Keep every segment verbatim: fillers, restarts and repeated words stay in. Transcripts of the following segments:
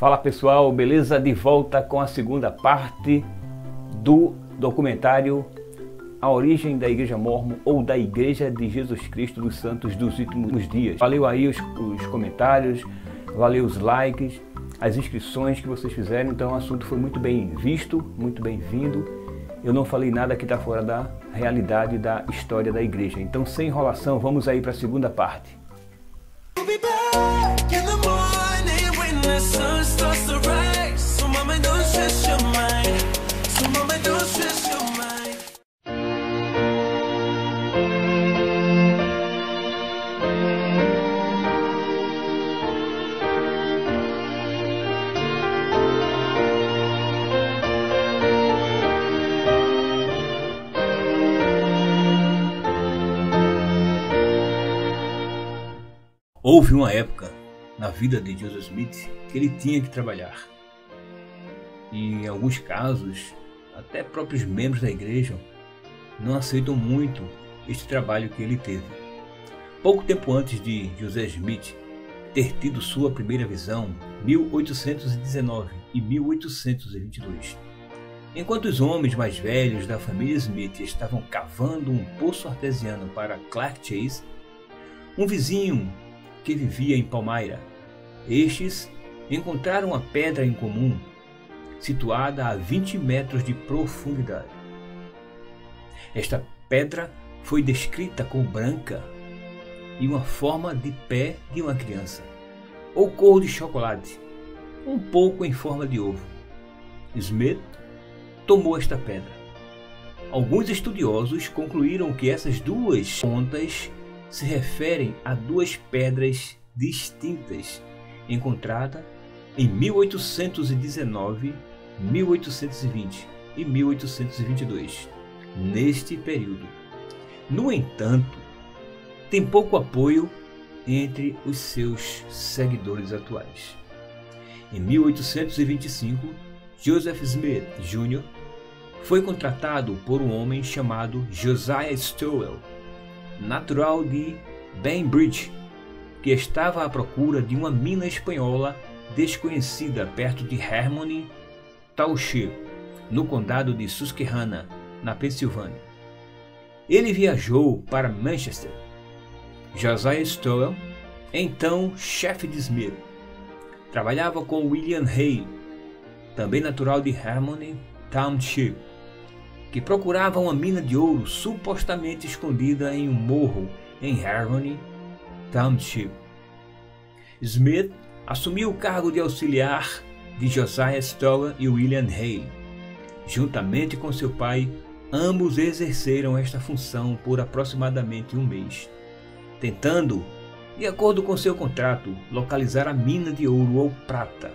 Fala pessoal, beleza? De volta com a segunda parte do documentário A Origem da Igreja Mórmon ou da Igreja de Jesus Cristo dos Santos dos Últimos Dias. Valeu aí os, os comentários, valeu os likes, as inscrições que vocês fizeram. Então o assunto foi muito bem visto, muito bem vindo. Eu não falei nada que está fora da realidade da história da igreja. Então sem enrolação, vamos aí para a segunda parte. Houve uma época na vida de Joseph Smith que ele tinha que trabalhar. E em alguns casos, até próprios membros da igreja não aceitam muito este trabalho que ele teve. Pouco tempo antes de Joseph Smith ter tido sua primeira visão, mil oitocentos e dezenove e mil oitocentos e vinte e dois, enquanto os homens mais velhos da família Smith estavam cavando um poço artesiano para Clark Chase, um vizinho que vivia em Palmyra, estes encontraram uma pedra em comum, situada a vinte metros de profundidade. Esta pedra foi descrita como branca e uma forma de pé de uma criança, ou cor de chocolate, um pouco em forma de ovo. Smith tomou esta pedra. Alguns estudiosos concluíram que essas duas pontas se referem a duas pedras distintas, encontrada em mil oitocentos e dezenove, mil oitocentos e vinte e mil oitocentos e vinte e dois, neste período. No entanto, tem pouco apoio entre os seus seguidores atuais. Em mil oitocentos e vinte e cinco, Joseph Smith Júnior foi contratado por um homem chamado Josiah Stowell, natural de Bainbridge, que estava à procura de uma mina espanhola desconhecida perto de Harmony Township, no condado de Susquehanna, na Pensilvânia. Ele viajou para Manchester. Josiah Stowell, então chefe de Smith, trabalhava com William Hale, também natural de Harmony Township, que procurava uma mina de ouro supostamente escondida em um morro em Harmony Township. Smith assumiu o cargo de auxiliar de Josiah Stowell e William Hale. Juntamente com seu pai, ambos exerceram esta função por aproximadamente um mês, tentando, de acordo com seu contrato, localizar a mina de ouro ou prata.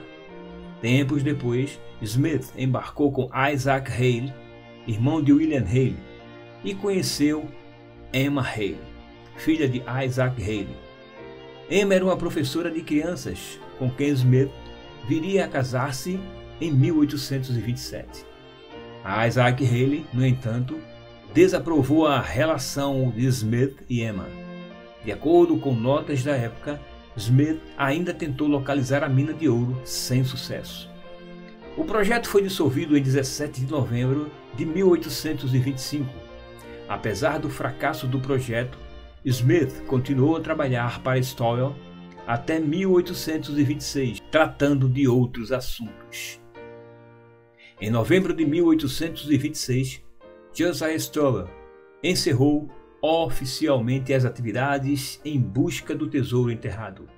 Tempos depois, Smith embarcou com Isaac Hale, irmão de William Hale, e conheceu Emma Hale, filha de Isaac Hale. Emma era uma professora de crianças, com quem Smith viria a casar-se em mil oitocentos e vinte e sete. Isaac Hale, no entanto, desaprovou a relação de Smith e Emma. De acordo com notas da época, Smith ainda tentou localizar a mina de ouro sem sucesso. O projeto foi dissolvido em dezessete de novembro de mil oitocentos e vinte e cinco. Apesar do fracasso do projeto, Smith continuou a trabalhar para Stowell até mil oitocentos e vinte e seis, tratando de outros assuntos. Em novembro de mil oitocentos e vinte e seis, Josiah Stowell encerrou oficialmente as atividades em busca do tesouro enterrado.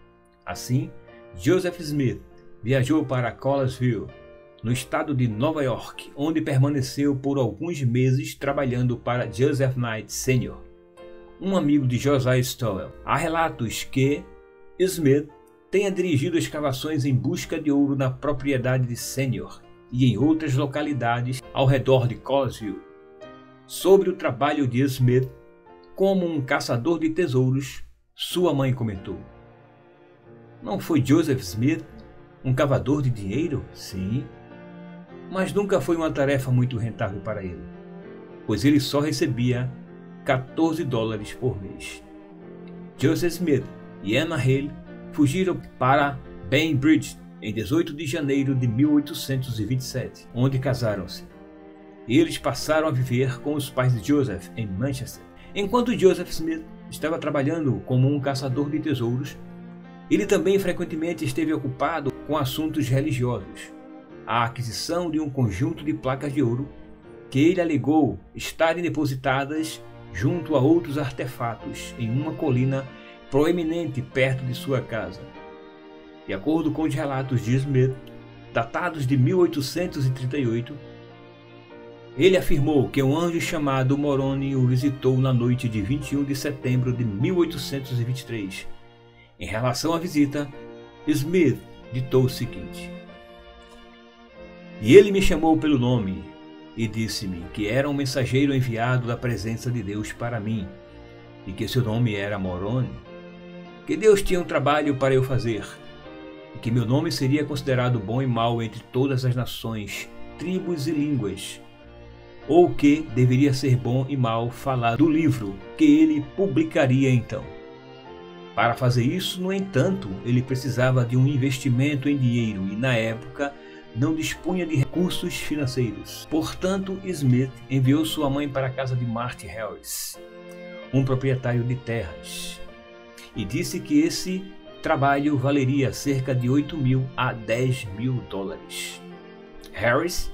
Assim, Joseph Smith viajou para Collinsville, no estado de Nova York, onde permaneceu por alguns meses trabalhando para Joseph Knight Sênior, um amigo de Josiah Stowell. Há relatos que Smith tenha dirigido escavações em busca de ouro na propriedade de Sênior e em outras localidades ao redor de Collinsville. Sobre o trabalho de Smith como um caçador de tesouros, sua mãe comentou: "Não foi Joseph Smith um cavador de dinheiro? Sim, mas nunca foi uma tarefa muito rentável para ele, pois ele só recebia quatorze dólares por mês." Joseph Smith e Emma Hale fugiram para Bainbridge em dezoito de janeiro de mil oitocentos e vinte e sete, onde casaram-se. Eles passaram a viver com os pais de Joseph em Manchester. Enquanto Joseph Smith estava trabalhando como um caçador de tesouros, ele também frequentemente esteve ocupado com assuntos religiosos. A aquisição de um conjunto de placas de ouro que ele alegou estarem depositadas junto a outros artefatos em uma colina proeminente perto de sua casa. De acordo com os relatos de Smith, datados de mil oitocentos e trinta e oito, ele afirmou que um anjo chamado Moroni o visitou na noite de vinte e um de setembro de mil oitocentos e vinte e três. Em relação à visita, Smith ditou o seguinte: "E ele me chamou pelo nome e disse-me que era um mensageiro enviado da presença de Deus para mim, e que seu nome era Moroni, que Deus tinha um trabalho para eu fazer, e que meu nome seria considerado bom e mau entre todas as nações, tribos e línguas, ou que deveria ser bom e mal falar do livro que ele publicaria então. Para fazer isso, no entanto, ele precisava de um investimento em dinheiro e, na época, não dispunha de recursos financeiros. Portanto, Smith enviou sua mãe para a casa de Martin Harris, um proprietário de terras, e disse que esse trabalho valeria cerca de oito mil a dez mil dólares. Harris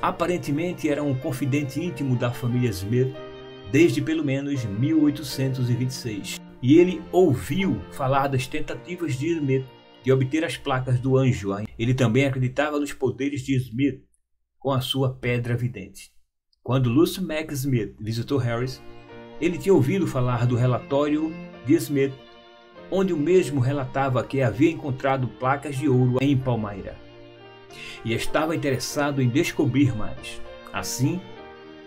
aparentemente era um confidente íntimo da família Smith desde pelo menos mil oitocentos e vinte e seis, e ele ouviu falar das tentativas de Smith de obter as placas do anjo. Ele também acreditava nos poderes de Smith com a sua pedra vidente. Quando Lucy Mack Smith visitou Harris, ele tinha ouvido falar do relatório de Smith, onde o mesmo relatava que havia encontrado placas de ouro em Palmyra, e estava interessado em descobrir mais. Assim,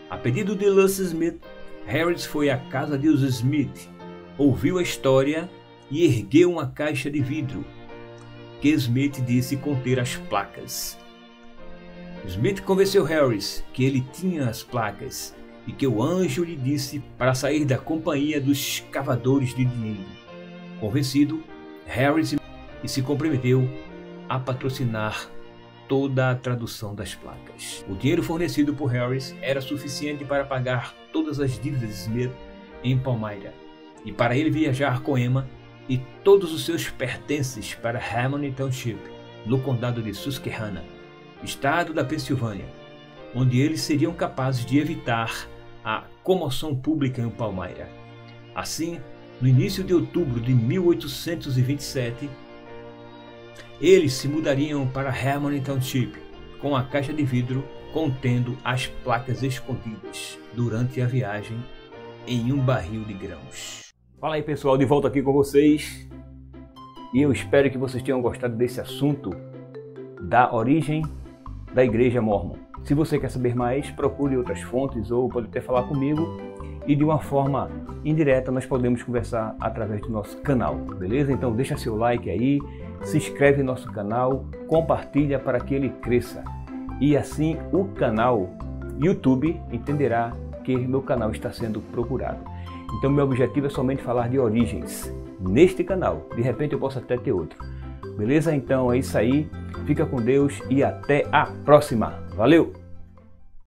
a pedido de Lucy Smith, Harris foi à casa de os Smith, ouviu a história e ergueu uma caixa de vidro, que Smith disse conter as placas. Smith convenceu Harris que ele tinha as placas e que o anjo lhe disse para sair da companhia dos cavadores de dinheiro. Convencido, Harris se comprometeu a patrocinar toda a tradução das placas. O dinheiro fornecido por Harris era suficiente para pagar todas as dívidas de Smith em Palmyra e para ele viajar com Emma e todos os seus pertences para Harmony Township, no condado de Susquehanna, estado da Pensilvânia, onde eles seriam capazes de evitar a comoção pública em Palmyra. Assim, no início de outubro de mil oitocentos e vinte e sete, eles se mudariam para Harmony Township com a caixa de vidro contendo as placas escondidas durante a viagem em um barril de grãos. Fala aí, pessoal, de volta aqui com vocês, e eu espero que vocês tenham gostado desse assunto da origem da Igreja Mórmon. Se você quer saber mais, procure outras fontes ou pode até falar comigo, e de uma forma indireta nós podemos conversar através do nosso canal, beleza? Então deixa seu like aí, se inscreve no nosso canal, compartilha para que ele cresça, e assim o canal YouTube entenderá que meu canal está sendo procurado. Então meu objetivo é somente falar de origens neste canal, de repente eu posso até ter outro, beleza? Então é isso aí, fica com Deus e até a próxima, valeu!